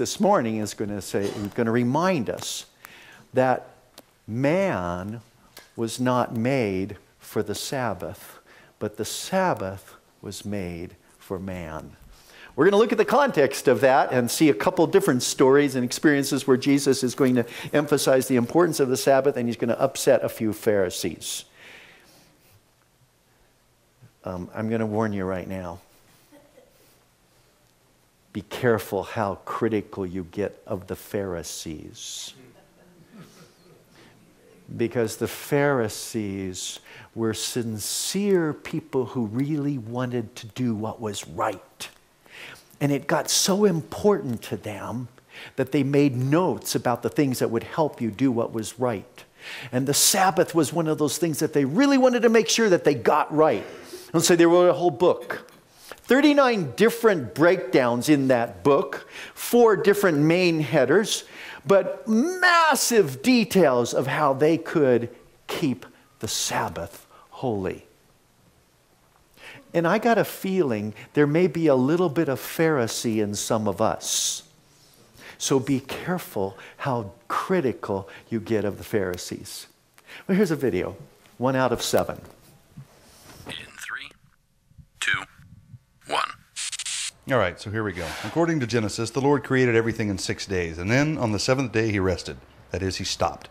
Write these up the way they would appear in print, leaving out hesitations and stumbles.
this morning is going to say, is going to remind us that man was not made for the Sabbath, but the Sabbath was made for man. We're going to look at the context of that and see a couple different stories and experiences where Jesus is going to emphasize the importance of the Sabbath, and he's going to upset a few Pharisees. I'm going to warn you right now. Be careful how critical you get of the Pharisees. Because the Pharisees were sincere people who really wanted to do what was right. And it got so important to them that they made notes about the things that would help you do what was right. And the Sabbath was one of those things that they really wanted to make sure that they got right. And so they wrote a whole book. 39 different breakdowns in that book, 4 different main headers, but massive details of how they could keep the Sabbath holy. And I got a feeling there may be a little bit of Pharisee in some of us. So be careful how critical you get of the Pharisees. Well, here's a video, 1 out of 7. All right, so here we go. According to Genesis, the Lord created everything in 6 days, and then on the 7th day he rested. That is, he stopped.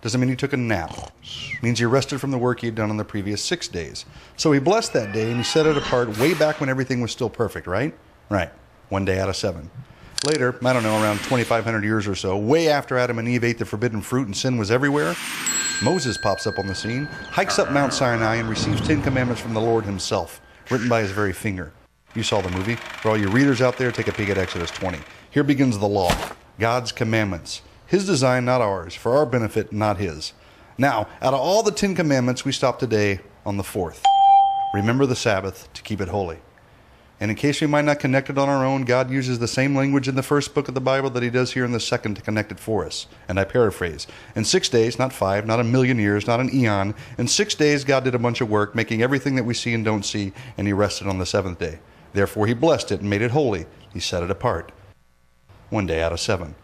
Doesn't mean he took a nap. It means he rested from the work he had done on the previous 6 days. So he blessed that day, and he set it apart way back when everything was still perfect, right? Right. 1 day out of 7. Later, I don't know, around 2,500 years or so, way after Adam and Eve ate the forbidden fruit and sin was everywhere, Moses pops up on the scene, hikes up Mount Sinai, and receives 10 commandments from the Lord himself, written by his very finger. You saw the movie. For all your readers out there, take a peek at Exodus 20. Here begins the law, God's commandments. His design, not ours. For our benefit, not his. Now, out of all the 10 commandments, we stop today on the 4th. Remember the Sabbath to keep it holy. And in case we might not connect it on our own, God uses the same language in the first book of the Bible that he does here in the second to connect it for us. And I paraphrase. In 6 days, not 5, not a million years, not an eon. In 6 days, God did a bunch of work, making everything that we see and don't see, and he rested on the 7th day. Therefore he blessed it and made it holy. He set it apart. 1 day out of 7.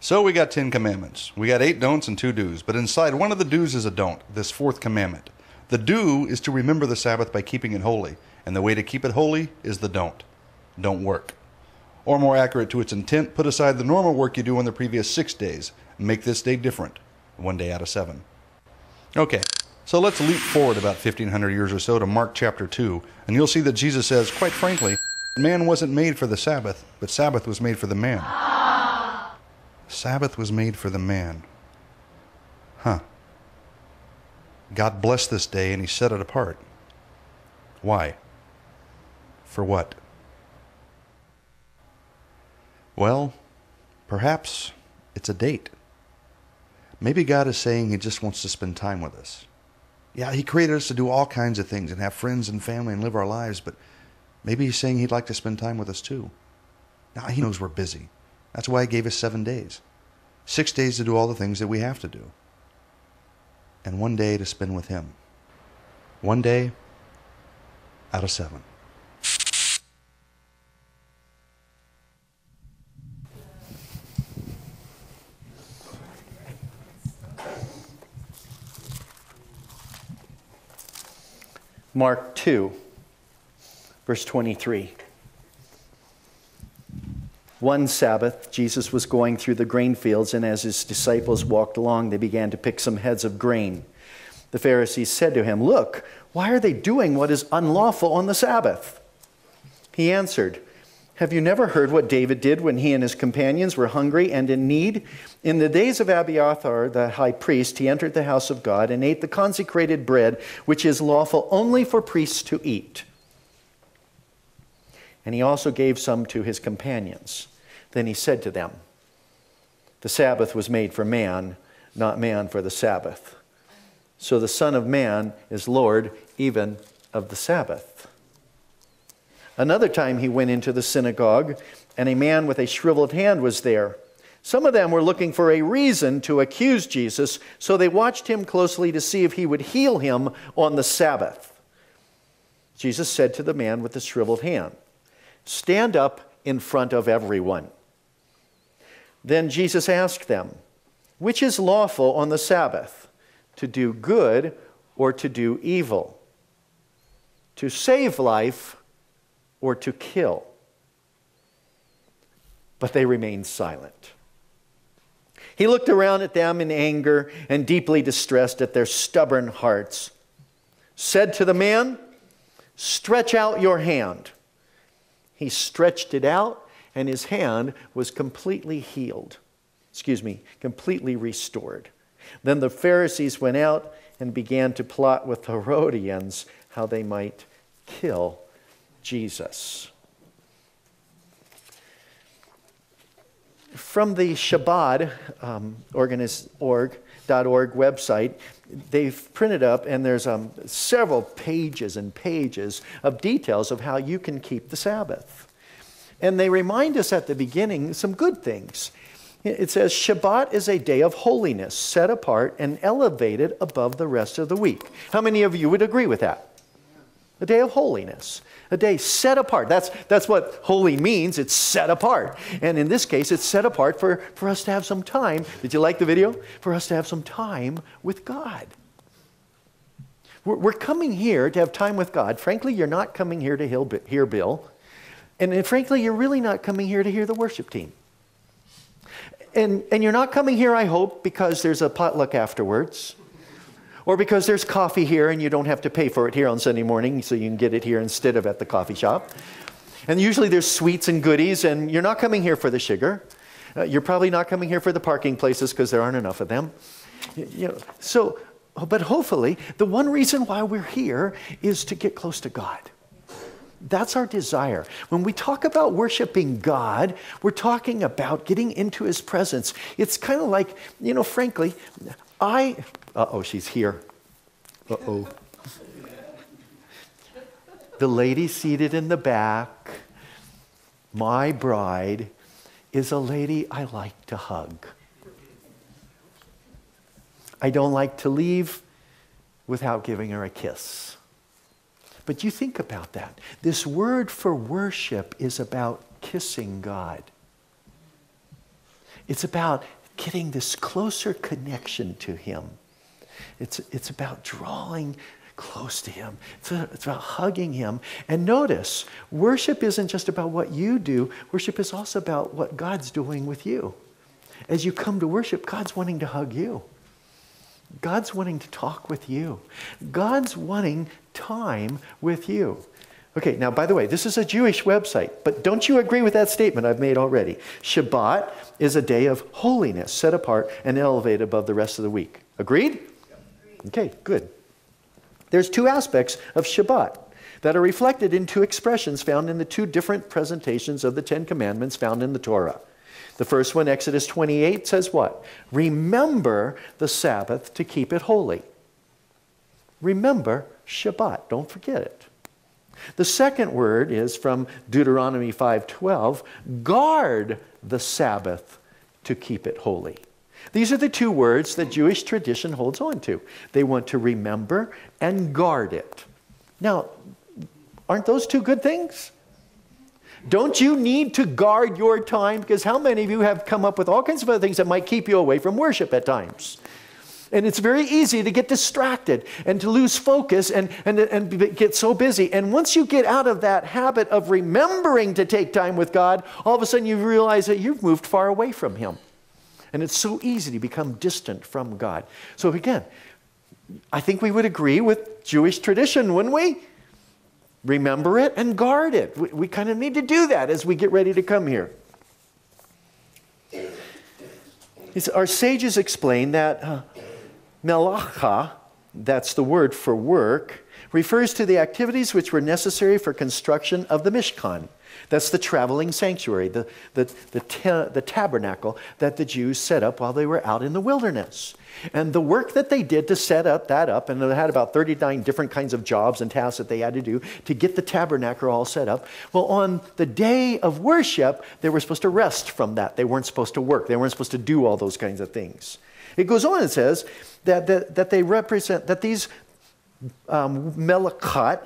So we got 10 commandments. We got 8 don'ts and 2 do's. But inside one of the do's is a don't, this 4th commandment. The do is to remember the Sabbath by keeping it holy. And the way to keep it holy is the don't. Don't work. Or more accurate to its intent, put aside the normal work you do on the previous 6 days and make this day different. 1 day out of 7. Okay. So let's leap forward about 1,500 years or so to Mark chapter 2, and you'll see that Jesus says, quite frankly, man wasn't made for the Sabbath, but Sabbath was made for the man. Sabbath was made for the man. Huh. God blessed this day, and he set it apart. Why? For what? Well, perhaps it's a date. Maybe God is saying he just wants to spend time with us. Yeah, he created us to do all kinds of things and have friends and family and live our lives, but maybe he's saying he'd like to spend time with us too. Now, he knows we're busy. That's why he gave us 7 days. 6 days to do all the things that we have to do. And 1 day to spend with him. 1 day out of 7. Mark 2, verse 23. One Sabbath, Jesus was going through the grain fields, and as his disciples walked along, they began to pick some heads of grain. The Pharisees said to him, "Look, why are they doing what is unlawful on the Sabbath?" He answered, "Have you never heard what David did when he and his companions were hungry and in need? In the days of Abiathar, the high priest, he entered the house of God and ate the consecrated bread, which is lawful only for priests to eat. And he also gave some to his companions. Then he said to them, 'The Sabbath was made for man, not man for the Sabbath. So the Son of Man is Lord even of the Sabbath.' Another time he went into the synagogue, and a man with a shriveled hand was there. Some of them were looking for a reason to accuse Jesus, so they watched him closely to see if he would heal him on the Sabbath. Jesus said to the man with the shriveled hand, 'Stand up in front of everyone.' Then Jesus asked them, "Which is lawful on the Sabbath, to do good or to do evil? To save life or to kill?" But they remained silent. He looked around at them in anger and deeply distressed at their stubborn hearts, said to the man, "Stretch out your hand." He stretched it out, and his hand was completely restored. Then the Pharisees went out and began to plot with the Herodians how they might kill Jesus. From the Shabbat.org website, they've printed up, and there's several pages and pages of details of how you can keep the Sabbath. And they remind us at the beginning some good things. It says, Shabbat is a day of holiness, set apart and elevated above the rest of the week. How many of you would agree with that? A day of holiness, a day set apart. That's what holy means, it's set apart. And in this case, it's set apart for us to have some time. Did you like the video? For us to have some time with God. We're coming here to have time with God. Frankly, you're not coming here to hear Bill. And frankly, you're really not coming here to hear the worship team. And you're not coming here, I hope, because there's a potluck afterwards. Or because there's coffee here and you don't have to pay for it here on Sunday morning, so you can get it here instead of at the coffee shop. And usually there's sweets and goodies, and you're not coming here for the sugar. You're probably not coming here for the parking places because there aren't enough of them. But hopefully, the one reason why we're here is to get close to God. That's our desire. When we talk about worshiping God, we're talking about getting into His presence. It's kind of like, you know, frankly, uh-oh, she's here. Uh-oh. The lady seated in the back, my bride, is a lady I like to hug. I don't like to leave without giving her a kiss. But you think about that. This word for worship is about kissing God. It's about getting this closer connection to Him. It's about drawing close to Him. It's about hugging Him. And notice, worship isn't just about what you do. Worship is also about what God's doing with you. As you come to worship, God's wanting to hug you. God's wanting to talk with you. God's wanting time with you. Okay, now, by the way, this is a Jewish website, but don't you agree with that statement I've made already? Shabbat is a day of holiness, set apart and elevated above the rest of the week. Agreed? Okay, good. There's two aspects of Shabbat that are reflected in two expressions found in the two different presentations of the Ten Commandments found in the Torah. The first one, Exodus 28, says what? Remember the Sabbath to keep it holy. Remember Shabbat. Don't forget it. The second word is from Deuteronomy 5:12, guard the Sabbath to keep it holy. These are the two words that Jewish tradition holds on to. They want to remember and guard it. Now, aren't those two good things? Don't you need to guard your time? Because how many of you have come up with all kinds of other things that might keep you away from worship at times? And it's very easy to get distracted and to lose focus and get so busy. And once you get out of that habit of remembering to take time with God, all of a sudden you realize that you've moved far away from Him. And it's so easy to become distant from God. So again, I think we would agree with Jewish tradition, wouldn't we? Remember it and guard it. We kind of need to do that as we get ready to come here. Our sages explain that melacha, that's the word for work, refers to the activities which were necessary for construction of the Mishkan. That's the traveling sanctuary, the tabernacle that the Jews set up while they were out in the wilderness. And the work that they did to set up that up, and they had about 39 different kinds of jobs and tasks that they had to do to get the tabernacle all set up. Well, on the day of worship, they were supposed to rest from that. They weren't supposed to work. They weren't supposed to do all those kinds of things. It goes on and says that these melachot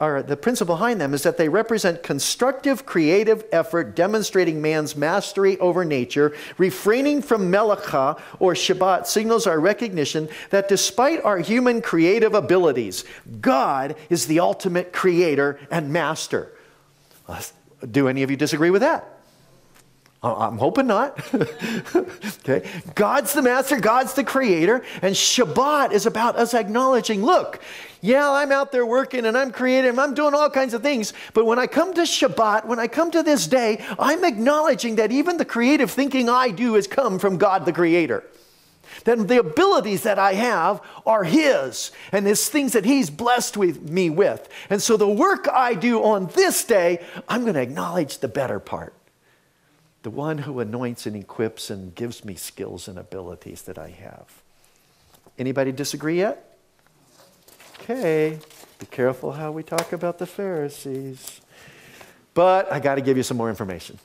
or the principle behind them is that they represent constructive, creative effort demonstrating man's mastery over nature. Refraining from melacha or Shabbat signals our recognition that despite our human creative abilities, God is the ultimate creator and master. Do any of you disagree with that? I'm hoping not. Okay. God's the master, God's the creator, and Shabbat is about us acknowledging, look, yeah, I'm out there working and I'm creative, I'm doing all kinds of things, but when I come to Shabbat, when I come to this day, I'm acknowledging that even the creative thinking I do has come from God the creator. That the abilities that I have are His, and His things that He's blessed with me with. And so the work I do on this day, I'm going to acknowledge the better part. The one who anoints and equips and gives me skills and abilities that I have. Anybody disagree yet? Okay, be careful how we talk about the Pharisees. But I got to give you some more information.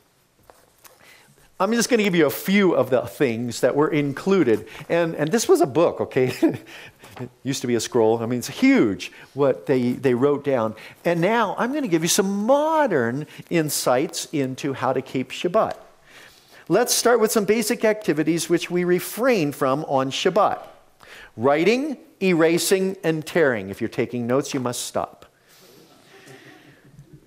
I'm just going to give you a few of the things that were included. And this was a book, okay? It used to be a scroll. I mean, it's huge what they wrote down. And now I'm going to give you some modern insights into how to keep Shabbat. Let's start with some basic activities which we refrain from on Shabbat. Writing, erasing, and tearing. If you're taking notes, you must stop.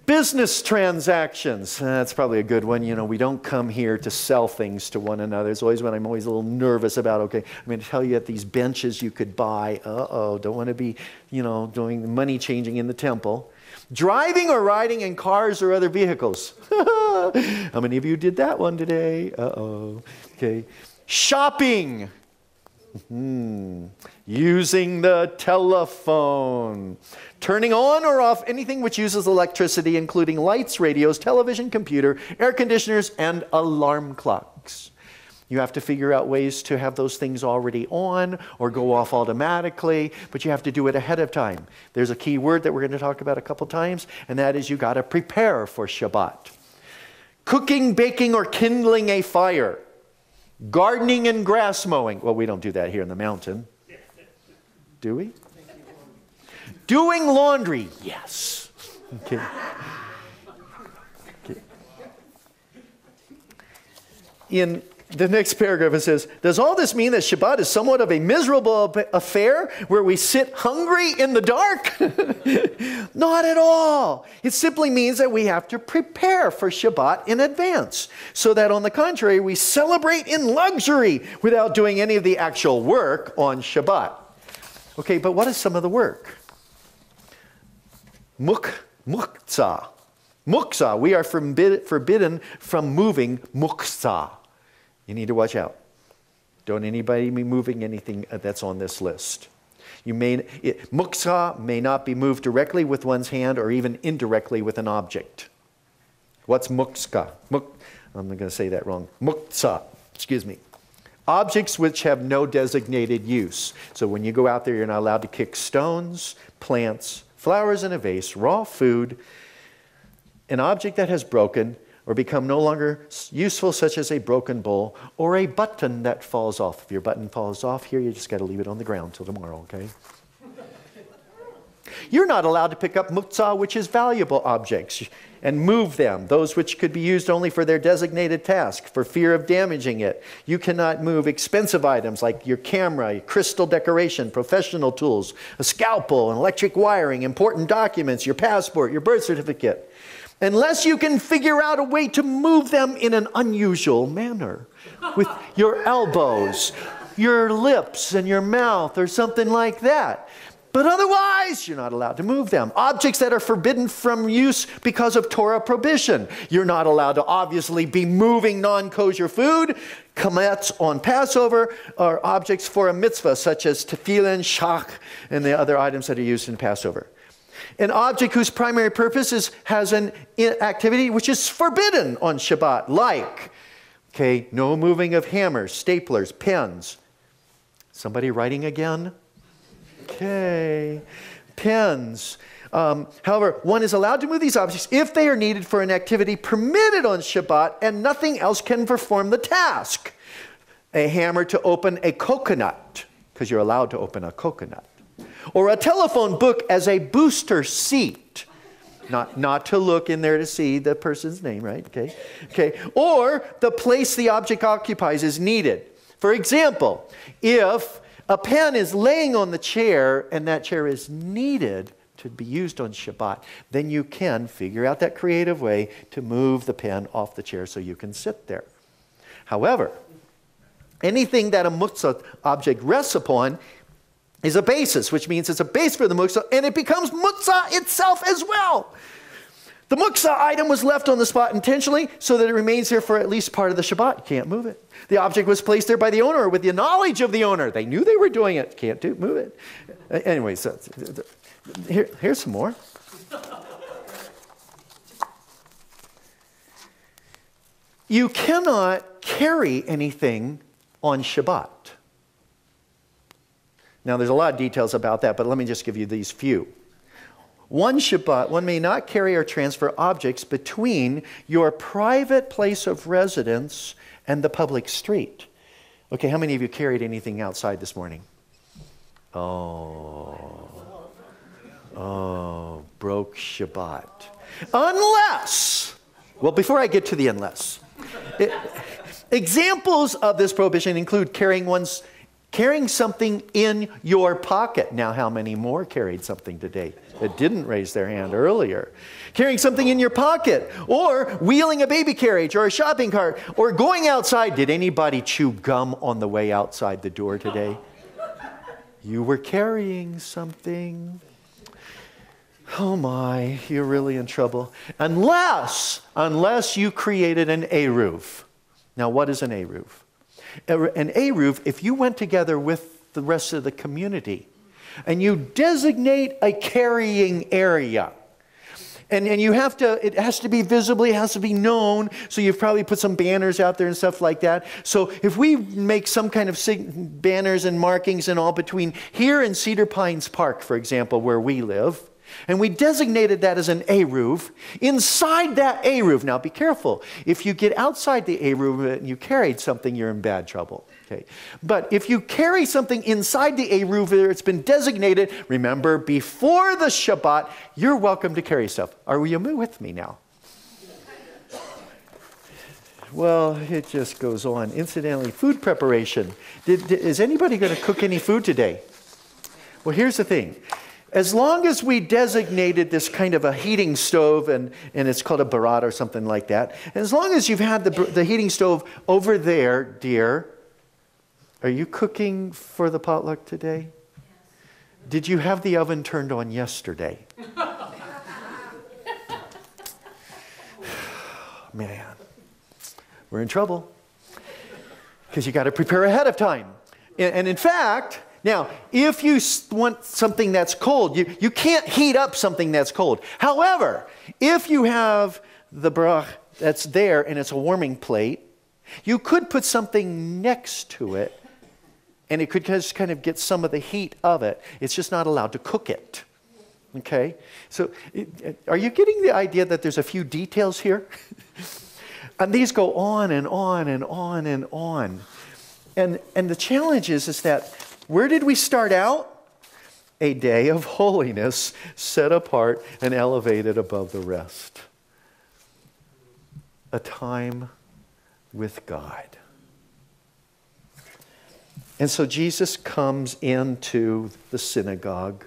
Business transactions, that's probably a good one. You know, we don't come here to sell things to one another. It's always when I'm always a little nervous about, okay, I'm going to tell you at these benches you could buy. Uh-oh, don't want to be, you know, doing money changing in the temple. Driving or riding in cars or other vehicles. How many of you did that one today? Uh-oh, okay. Shopping. Using the telephone. Turning on or off anything which uses electricity, including lights, radios, television, computer, air conditioners, and alarm clocks. You have to figure out ways to have those things already on or go off automatically, but you have to do it ahead of time. There's a key word that we're going to talk about a couple times, and that is you got to prepare for Shabbat. Cooking, baking, or kindling a fire. Gardening and grass mowing. Well, we don't do that here in the mountain. Do we? Doing laundry. Yes. Okay. Okay. In the next paragraph it says, does all this mean that Shabbat is somewhat of a miserable affair where we sit hungry in the dark? Not at all. It simply means that we have to prepare for Shabbat in advance so that on the contrary, we celebrate in luxury without doing any of the actual work on Shabbat. Okay, but what is some of the work? Muktzah. Muktzah. We are forbidden from moving muktzah. You need to watch out. Don't anybody be moving anything that's on this list. Muktzah may not be moved directly with one's hand or even indirectly with an object. What's muktzah? I'm going to say that wrong. Muktzah. Excuse me. Objects which have no designated use. So when you go out there, you're not allowed to kick stones, plants, flowers in a vase, raw food, an object that has broken or become no longer useful, such as a broken bowl, or a button that falls off. If your button falls off here, you just got to leave it on the ground till tomorrow, okay? You're not allowed to pick up muktzah, which is valuable objects, and move them, those which could be used only for their designated task, for fear of damaging it. You cannot move expensive items like your camera, your crystal decoration, professional tools, a scalpel, and electric wiring, important documents, your passport, your birth certificate. Unless you can figure out a way to move them in an unusual manner with your elbows, your lips, and your mouth or something like that. But otherwise, you're not allowed to move them. Objects that are forbidden from use because of Torah prohibition. You're not allowed to obviously be moving non-kosher food, chametz on Passover, or objects for a mitzvah such as tefillin, shach, and the other items that are used in Passover. An object whose primary purpose has an activity which is forbidden on Shabbat, like, okay, no moving of hammers, staplers, pens. Somebody writing again? Okay. Pens. However, one is allowed to move these objects if they are needed for an activity permitted on Shabbat and nothing else can perform the task. A hammer to open a coconut, because you're allowed to open a coconut. Or a telephone book as a booster seat. Not to look in there to see the person's name, right? Okay. Okay. Or the place the object occupies is needed. For example, if a pen is laying on the chair and that chair is needed to be used on Shabbat, then you can figure out that creative way to move the pen off the chair so you can sit there. However, anything that a muksah object rests upon is a basis, which means it's a base for the muksah, and it becomes muksah itself as well. The muksah item was left on the spot intentionally so that it remains there for at least part of the Shabbat. You can't move it. The object was placed there by the owner or with the knowledge of the owner. They knew they were doing it. Can't move it. Anyway, so here's some more. You cannot carry anything on Shabbat. Now, there's a lot of details about that, but let me just give you these few. One Shabbat, one may not carry or transfer objects between your private place of residence and the public street. Okay, how many of you carried anything outside this morning? Oh, broke Shabbat. Unless, well, before I get to the unless, examples of this prohibition include carrying something in your pocket. Now, how many more carried something today that didn't raise their hand earlier? Carrying something in your pocket, or wheeling a baby carriage or a shopping cart, or going outside. Did anybody chew gum on the way outside the door today? You were carrying something. Oh my, you're really in trouble. Unless you created an Eruv. Now, what is an Eruv? An Eruv, if you went together with the rest of the community and you designate a carrying area, and you have to, it has to be visibly, it has to be known, so you've probably put some banners out there and stuff like that. So if we make some kind of banners and markings and all between here and Cedar Pines Park, for example, where we live, and we designated that as an Eruv. Inside that Eruv, now be careful. If you get outside the Eruv and you carried something, you're in bad trouble. Okay. But if you carry something inside the Eruv where it's been designated, remember, before the Shabbat, you're welcome to carry stuff. Are you with me now? Well, it just goes on. Incidentally, food preparation. Is anybody going to cook any food today? Well, here's the thing. As long as we designated this kind of a heating stove, and it's called a barat or something like that, and as long as you've had the heating stove over there, dear, are you cooking for the potluck today? Yes. Did you have the oven turned on yesterday? Man, we're in trouble because you got to prepare ahead of time. And in fact, now, if you want something that's cold, you can't heat up something that's cold. However, if you have the brach that's there and it's a warming plate, you could put something next to it and it could just kind of get some of the heat of it. It's just not allowed to cook it. Okay? So are you getting the idea that there's a few details here? And these go on and on and on and on. And the challenge is that where did we start out? A day of holiness set apart and elevated above the rest. A time with God. And so Jesus comes into the synagogue.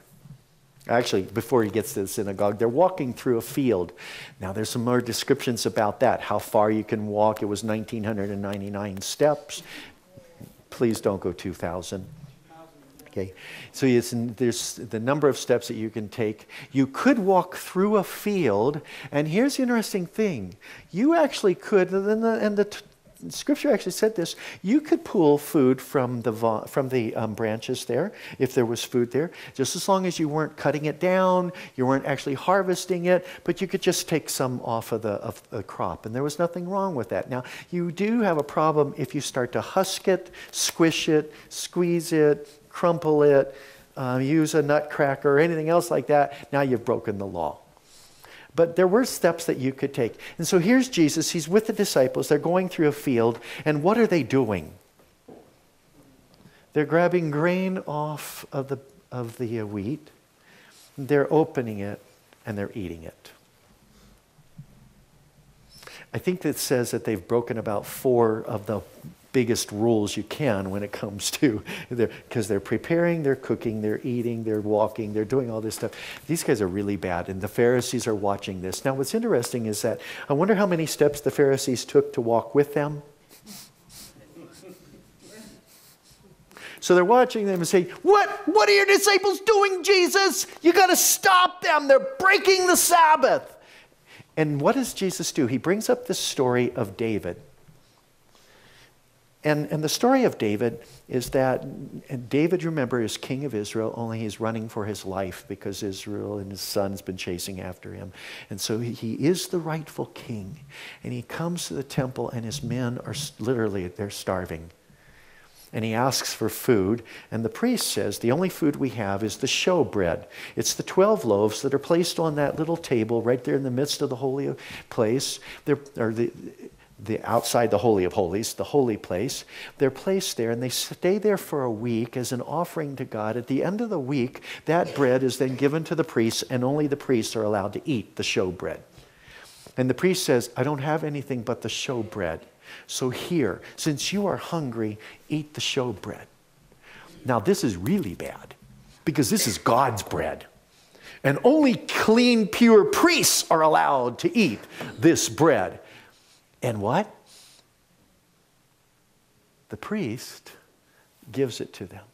Actually, before he gets to the synagogue, they're walking through a field. Now, there's some more descriptions about that, how far you can walk. It was 1,999 steps. Please don't go 2,000. Okay, so there's the number of steps that you can take. You could walk through a field, and here's the interesting thing. You actually could, and the scripture actually said this, you could pull food from the branches there, if there was food there, just as long as you weren't cutting it down, you weren't actually harvesting it, but you could just take some off of the crop, and there was nothing wrong with that. Now, you do have a problem if you start to husk it, squish it, squeeze it, crumple it, use a nutcracker, or anything else like that. Now you've broken the law. But there were steps that you could take. And so here's Jesus. He's with the disciples. They're going through a field. And what are they doing? They're grabbing grain off of the wheat. They're opening it, and they're eating it. I think it says that they've broken about 4 of the biggest rules you can when it comes to, because they're preparing, they're cooking, they're eating, they're walking, they're doing all this stuff. These guys are really bad, and the Pharisees are watching this. Now, what's interesting is that I wonder how many steps the Pharisees took to walk with them. So they're watching them and saying, what are your disciples doing, Jesus? You got to stop them. They're breaking the Sabbath. And what does Jesus do? He brings up the story of David. And the story of David is that David, remember, is king of Israel, only he's running for his life because Israel and his son's been chasing after him. And so he is the rightful king. And he comes to the temple, and his men are literally, they're starving. And he asks for food, and the priest says, the only food we have is the show bread. It's the 12 loaves that are placed on that little table right there in the midst of the holy place. They're, or the outside the Holy of Holies, the holy place. They're placed there, and they stay there for a week as an offering to God. At the end of the week, that bread is then given to the priests, and only the priests are allowed to eat the show bread. And the priest says, I don't have anything but the show bread. So here, since you are hungry, eat the showbread. Now, this is really bad, because this is God's bread. And only clean, pure priests are allowed to eat this bread. And what? The priest gives it to them,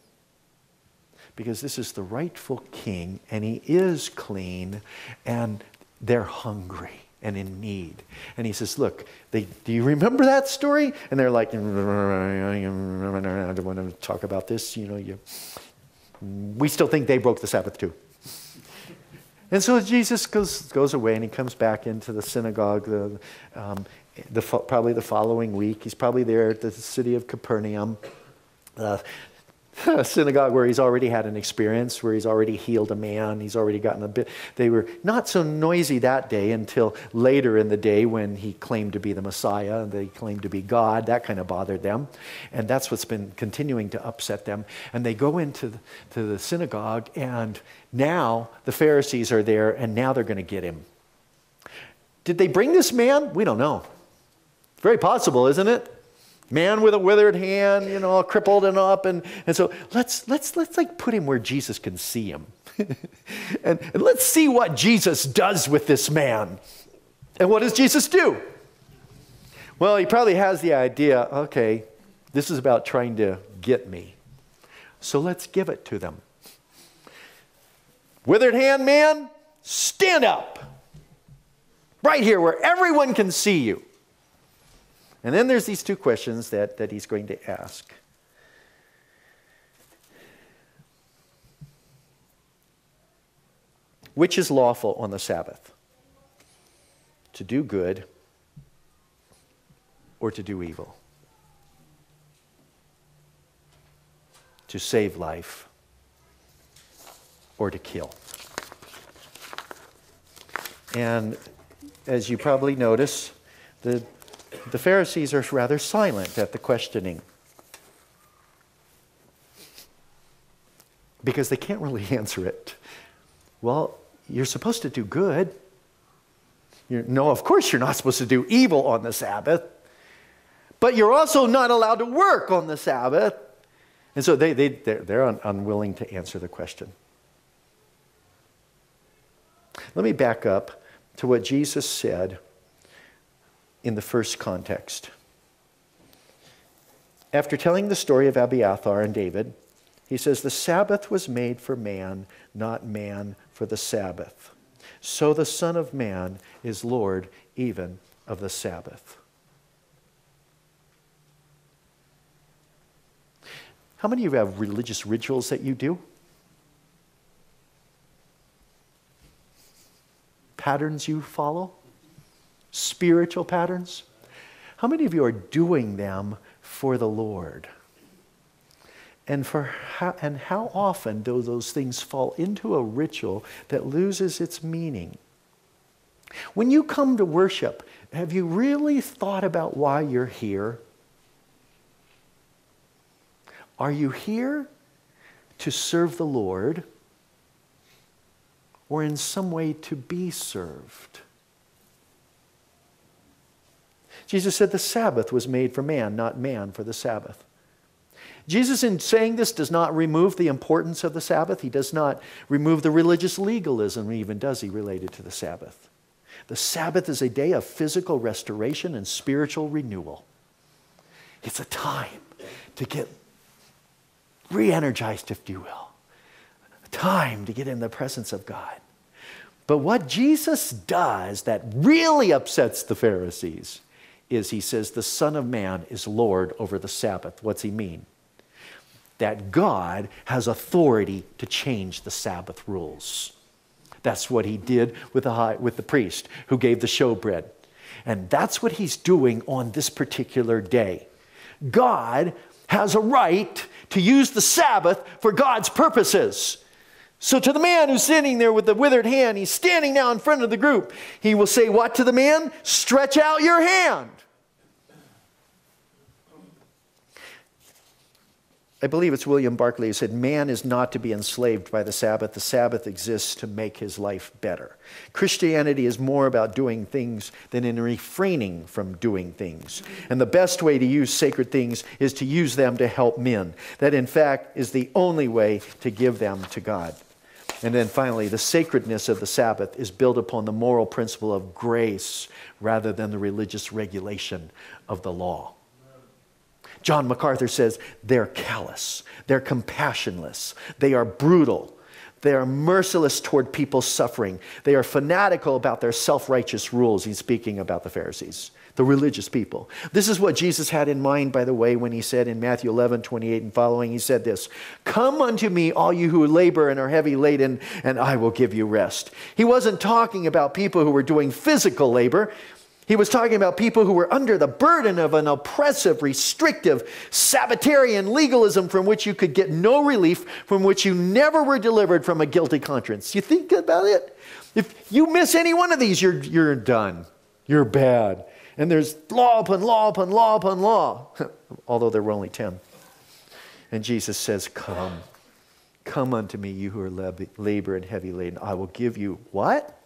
because this is the rightful king, and he is clean, and they're hungry and in need. And he says, look, do you remember that story? And they're like, I don't want to talk about this. You know, we still think they broke the Sabbath too. And so Jesus goes away, and he comes back into the synagogue probably the following week. He's probably there at the city of Capernaum, a synagogue where he's already had an experience, where he's already healed a man, he's already gotten a bit. They were not so noisy that day until later in the day when he claimed to be the Messiah, and they claimed to be God. That kind of bothered them. And that's what's been continuing to upset them. And they go into to the synagogue, and now the Pharisees are there, and now they're going to get him. Did they bring this man? We don't know. Very possible, isn't it? Man with a withered hand, you know, crippled and up. And so let's like put him where Jesus can see him. and let's see what Jesus does with this man. And what does Jesus do? Well, he probably has the idea, okay, this is about trying to get me. So let's give it to them. Withered hand man, stand up. Right here where everyone can see you. And then there's these 2 questions that he's going to ask. Which is lawful on the Sabbath? To do good or to do evil? To save life or to kill? And as you probably notice, the Pharisees are rather silent at the questioning, because they can't really answer it. Well, you're supposed to do good. No, of course you're not supposed to do evil on the Sabbath. But you're also not allowed to work on the Sabbath. And so they're unwilling to answer the question. Let me back up to what Jesus said in the first context. After telling the story of Abiathar and David, he says, the Sabbath was made for man, not man for the Sabbath. So the Son of Man is Lord even of the Sabbath. How many of you have religious rituals that you do? Patterns you follow? Spiritual patterns? How many of you are doing them for the Lord? And how often do those things fall into a ritual that loses its meaning? When you come to worship, have you really thought about why you're here? Are you here to serve the Lord, or in some way to be served? Jesus said the Sabbath was made for man, not man for the Sabbath. Jesus, in saying this, does not remove the importance of the Sabbath. He does not remove the religious legalism even, does he, related to the Sabbath. The Sabbath is a day of physical restoration and spiritual renewal. It's a time to get re-energized, if you will. A time to get in the presence of God. But what Jesus does that really upsets the Pharisees is he says the Son of Man is Lord over the Sabbath. What's he mean? That God has authority to change the Sabbath rules. That's what he did with the priest who gave the showbread. And that's what he's doing on this particular day. God has a right to use the Sabbath for God's purposes. So to the man who's sitting there with the withered hand, he's standing now in front of the group. He will say what to the man? Stretch out your hand. I believe it's William Barclay who said, man is not to be enslaved by the Sabbath. The Sabbath exists to make his life better. Christianity is more about doing things than in refraining from doing things. And the best way to use sacred things is to use them to help men. That, in fact, is the only way to give them to God. And then finally, the sacredness of the Sabbath is built upon the moral principle of grace rather than the religious regulation of the law. John MacArthur says, they're callous, they're compassionless, they are brutal, they are merciless toward people's suffering, they are fanatical about their self-righteous rules. He's speaking about the Pharisees, the religious people. This is what Jesus had in mind, by the way, when he said in Matthew 11:28 and following, he said this, come unto me, all you who labor and are heavy laden, and I will give you rest. He wasn't talking about people who were doing physical labor. He was talking about people who were under the burden of an oppressive, restrictive, Sabbatarian legalism from which you could get no relief, from which you never were delivered from a guilty conscience. You think about it? If you miss any one of these, you're done. You're bad. And there's law upon law upon law upon law. Although there were only 10. And Jesus says, come. Come unto me, you who are labor and heavy laden. I will give you what?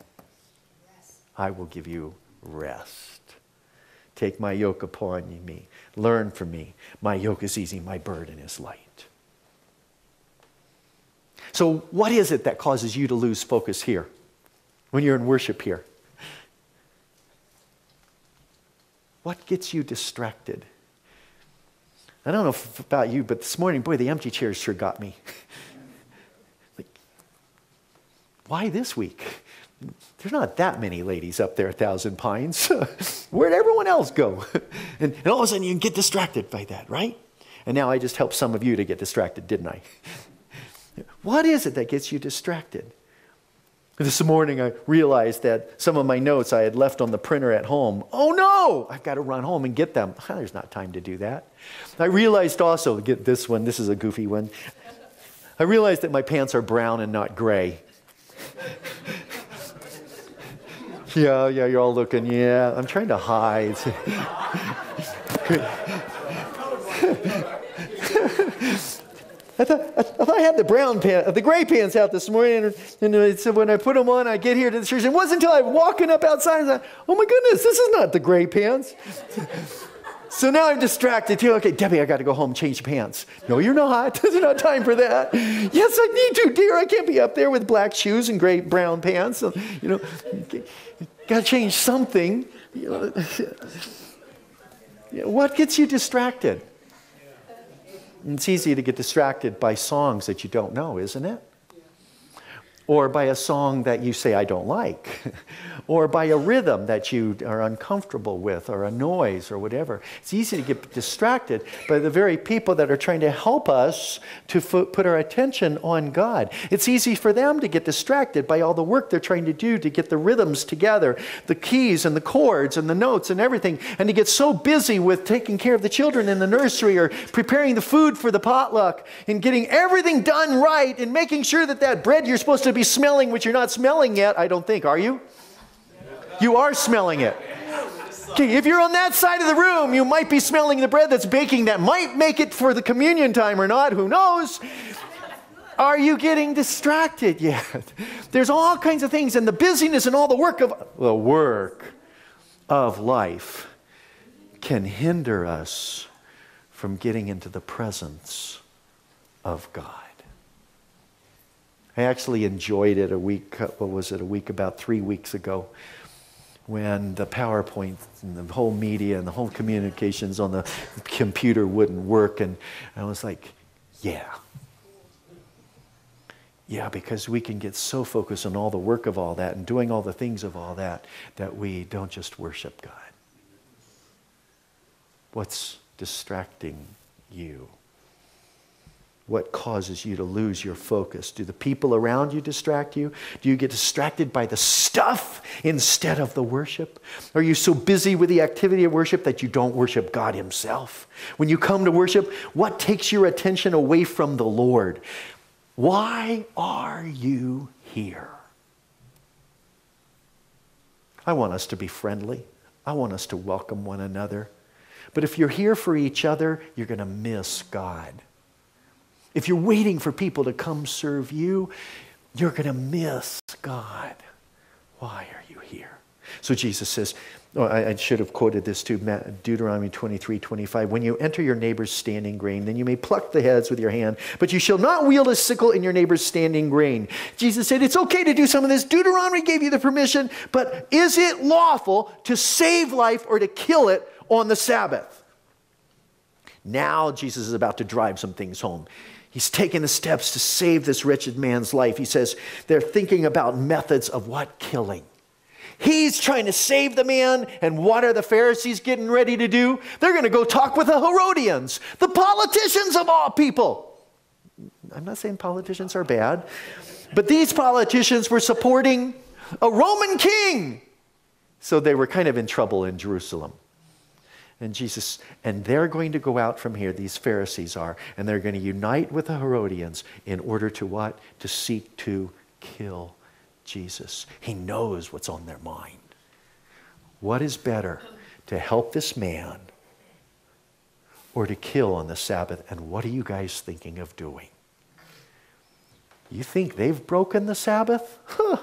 Yes. I will give you rest. Take my yoke upon me. Learn from me. My yoke is easy. My burden is light. So what is it that causes you to lose focus here when you're in worship here? What gets you distracted? I don't know about you, but this morning, boy, the empty chairs sure got me. Like, why this week? There's not that many ladies up there at Thousand Pines. Where'd everyone else go? And all of a sudden you can get distracted by that, right? And now I just helped some of you to get distracted, didn't I? What is it that gets you distracted? This morning I realized that some of my notes I had left on the printer at home. Oh no! I've got to run home and get them. There's not time to do that. I realized also, get this one, this is a goofy one. I realized that my pants are brown and not gray. Yeah, you're all looking, yeah. I'm trying to hide. I thought I had the gray pants out this morning, and so when I put them on, I get here to the church. It wasn't until I was walking up outside, and I thought, oh my goodness, this is not the gray pants. So now I'm distracted too. Okay, Debbie, I got to go home and change pants. No, you're not. There's not time for that. Yes, I need to, dear. I can't be up there with black shoes and gray brown pants. So, you know, got to change something. You know, what gets you distracted? It's easy to get distracted by songs that you don't know, isn't it? Or by a song that you say, I don't like. Or by a rhythm that you are uncomfortable with, or a noise, or whatever. It's easy to get distracted by the very people that are trying to help us to put our attention on God. It's easy for them to get distracted by all the work they're trying to do to get the rhythms together, the keys and the chords and the notes and everything, and to get so busy with taking care of the children in the nursery or preparing the food for the potluck and getting everything done right and making sure that that bread you're supposed to be smelling, which you're not smelling yet, I don't think, are you? You are smelling it. Okay, if you're on that side of the room, you might be smelling the bread that's baking that might make it for the communion time or not, who knows? Are you getting distracted yet? There's all kinds of things, and the busyness and all the work of life can hinder us from getting into the presence of God. I actually enjoyed it about 3 weeks ago, when the PowerPoint and the whole media and the whole communications on the computer wouldn't work. And I was like, yeah, because we can get so focused on all the work of all that and doing all the things of all that, that we don't just worship God. What's distracting you? What causes you to lose your focus? Do the people around you distract you? Do you get distracted by the stuff instead of the worship? Are you so busy with the activity of worship that you don't worship God himself? When you come to worship, what takes your attention away from the Lord? Why are you here? I want us to be friendly. I want us to welcome one another. But if you're here for each other, you're going to miss God. If you're waiting for people to come serve you, you're going to miss God. Why are you here? So Jesus says, oh, I should have quoted this too, Deuteronomy 23:25. When you enter your neighbor's standing grain, then you may pluck the heads with your hand, but you shall not wield a sickle in your neighbor's standing grain. Jesus said, it's okay to do some of this. Deuteronomy gave you the permission, but is it lawful to save life or to kill it on the Sabbath? Now Jesus is about to drive some things home. He's taken the steps to save this wretched man's life. He says they're thinking about methods of what? Killing. He's trying to save the man, and what are the Pharisees getting ready to do? They're going to go talk with the Herodians, the politicians of all people. I'm not saying politicians are bad, but these politicians were supporting a Roman king. So they were kind of in trouble in Jerusalem. And Jesus, and they're going to go out from here, these Pharisees are, and they're going to unite with the Herodians in order to what? To seek to kill Jesus. He knows what's on their mind. What is better, to help this man or to kill on the Sabbath? And what are you guys thinking of doing? You think they've broken the Sabbath? Huh.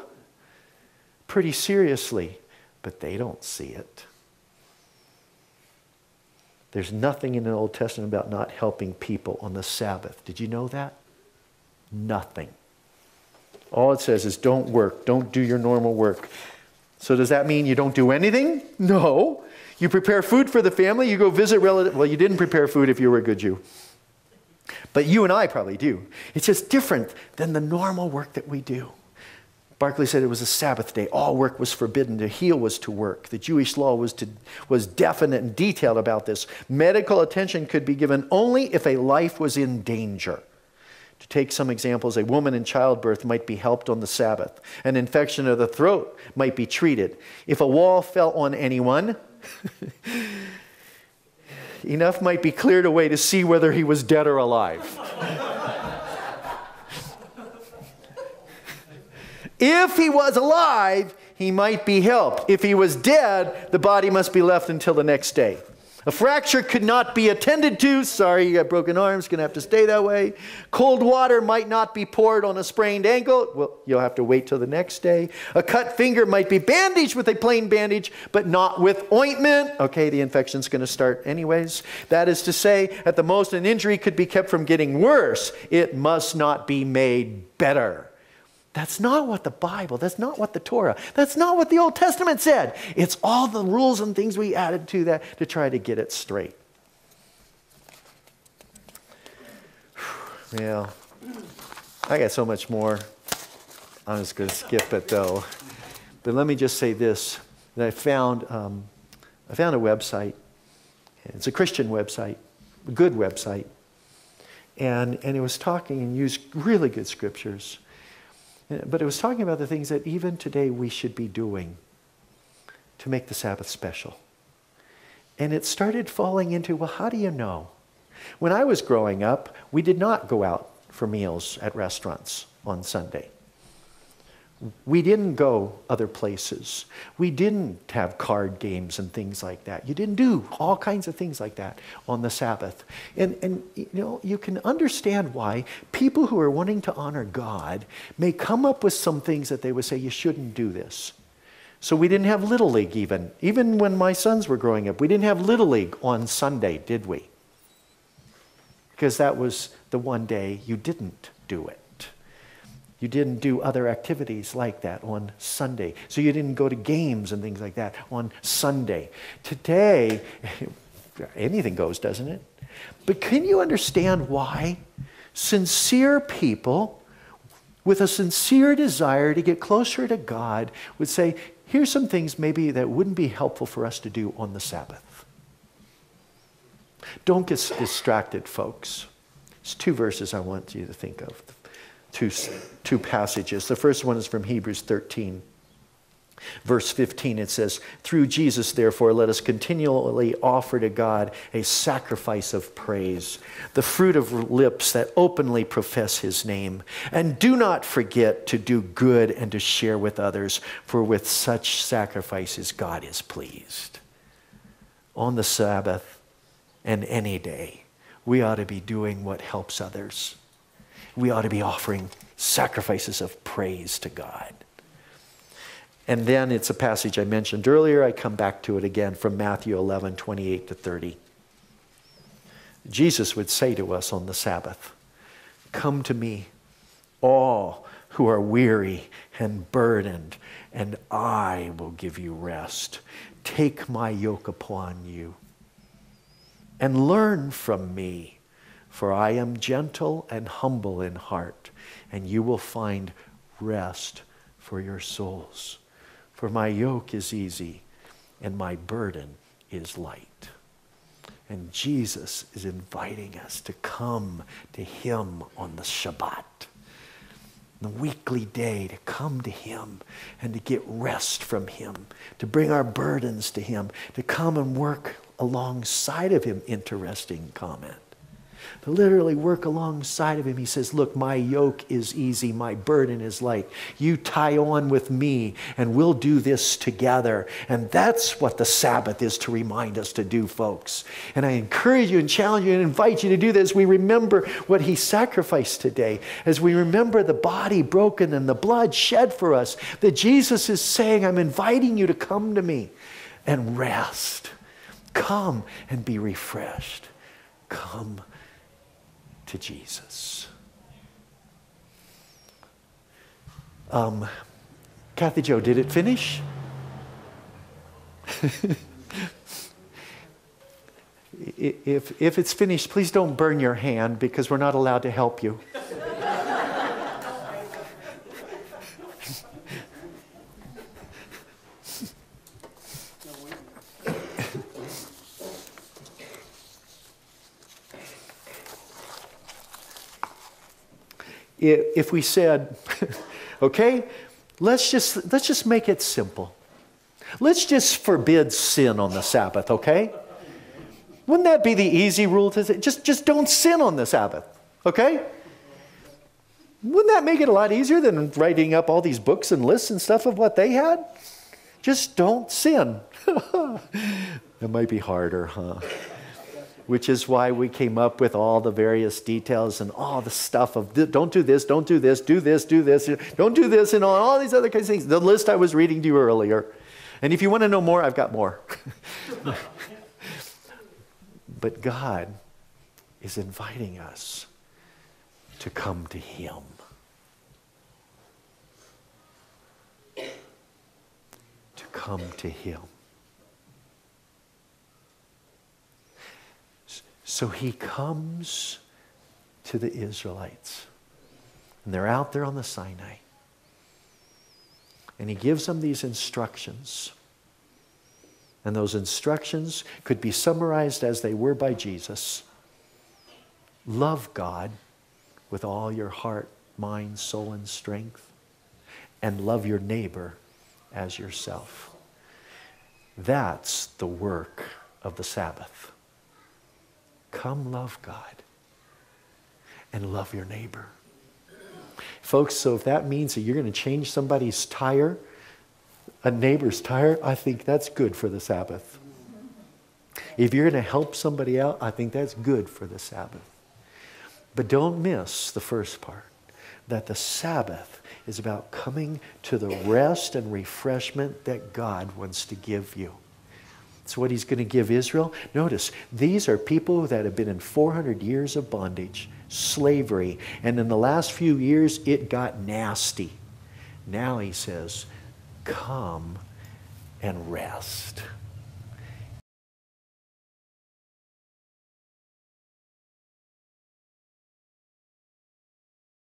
Pretty seriously, but they don't see it. There's nothing in the Old Testament about not helping people on the Sabbath. Did you know that? Nothing. All it says is don't work. Don't do your normal work. So does that mean you don't do anything? No. You prepare food for the family. You go visit relatives. Well, you didn't prepare food if you were a good Jew. But you and I probably do. It's just different than the normal work that we do. Barclay said it was a Sabbath day. All work was forbidden. To heal was to work. The Jewish law was definite and detailed about this. Medical attention could be given only if a life was in danger. To take some examples, a woman in childbirth might be helped on the Sabbath. An infection of the throat might be treated. If a wall fell on anyone, enough might be cleared away to see whether he was dead or alive. If he was alive, he might be helped. If he was dead, the body must be left until the next day. A fracture could not be attended to. Sorry, you got broken arms, going to have to stay that way. Cold water might not be poured on a sprained ankle. Well, you'll have to wait till the next day. A cut finger might be bandaged with a plain bandage, but not with ointment. Okay, the infection's going to start anyways. That is to say, at the most, an injury could be kept from getting worse. It must not be made better. That's not what the Bible, that's not what the Torah, that's not what the Old Testament said. It's all the rules and things we added to that to try to get it straight. Yeah, I got so much more. I'm just going to skip it though. But let me just say this, that I found a website. It's a Christian website, a good website. And it was talking and used really good scriptures. But it was talking about the things that even today we should be doing to make the Sabbath special. And it started falling into, well, how do you know? When I was growing up, we did not go out for meals at restaurants on Sunday. We didn't go other places. We didn't have card games and things like that. You didn't do all kinds of things like that on the Sabbath. And you know, you can understand why people who are wanting to honor God may come up with some things that they would say, you shouldn't do this. So we didn't have Little League even. Even when my sons were growing up, we didn't have Little League on Sunday, did we? Because that was the one day you didn't do it. You didn't do other activities like that on Sunday. So you didn't go to games and things like that on Sunday. Today, anything goes, doesn't it? But can you understand why? Sincere people with a sincere desire to get closer to God would say, here's some things maybe that wouldn't be helpful for us to do on the Sabbath. Don't get distracted, folks. It's two verses I want you to think of, two passages. The first one is from Hebrews 13, verse 15. It says, "Through Jesus, therefore, let us continually offer to God a sacrifice of praise, the fruit of lips that openly profess his name. And do not forget to do good and to share with others, for with such sacrifices God is pleased." On the Sabbath, and any day, we ought to be doing what helps others. We ought to be offering sacrifices of praise to God. And then it's a passage I mentioned earlier. I come back to it again from Matthew 11, 28 to 30. Jesus would say to us on the Sabbath, "Come to me, all who are weary and burdened, and I will give you rest. Take my yoke upon you. And learn from me, for I am gentle and humble in heart, and you will find rest for your souls. For my yoke is easy, and my burden is light." And Jesus is inviting us to come to him on the Shabbat, the weekly day, to come to him and to get rest from him, to bring our burdens to him, to come and work alongside of him. Interesting comment. To literally work alongside of him. He says, look, my yoke is easy, my burden is light. You tie on with me and we'll do this together. And that's what the Sabbath is to remind us to do, folks. And I encourage you and challenge you and invite you to do this. We remember what he sacrificed today, as we remember the body broken and the blood shed for us, that Jesus is saying, I'm inviting you to come to me and rest. Come and be refreshed. Come to Jesus. Kathy Jo, did it finish? If it's finished, please don't burn your hand, because we're not allowed to help you. If we said, okay, let's just make it simple. Let's just forbid sin on the Sabbath, okay? Wouldn't that be the easy rule to say? Just don't sin on the Sabbath, okay? Wouldn't that make it a lot easier than writing up all these books and lists and stuff of what they had? Just don't sin. That might be harder, huh? Which is why we came up with all the various details and all the stuff of don't do this, don't do this, do this, do this, don't do this, and all these other kinds of things. The list I was reading to you earlier. And if you want to know more, I've got more. But God is inviting us to come to him. To come to him. So he comes to the Israelites, and they're out there on the Sinai, and he gives them these instructions, and those instructions could be summarized as they were by Jesus. Love God with all your heart, mind, soul, and strength, and love your neighbor as yourself. That's the work of the Sabbath. Come love God and love your neighbor. Folks, so if that means that you're going to change somebody's tire, a neighbor's tire, I think that's good for the Sabbath. If you're going to help somebody out, I think that's good for the Sabbath. But don't miss the first part, that the Sabbath is about coming to the rest and refreshment that God wants to give you. It's what he's going to give Israel. Notice, these are people that have been in 400 years of bondage, slavery, and in the last few years it got nasty. Now he says, come and rest.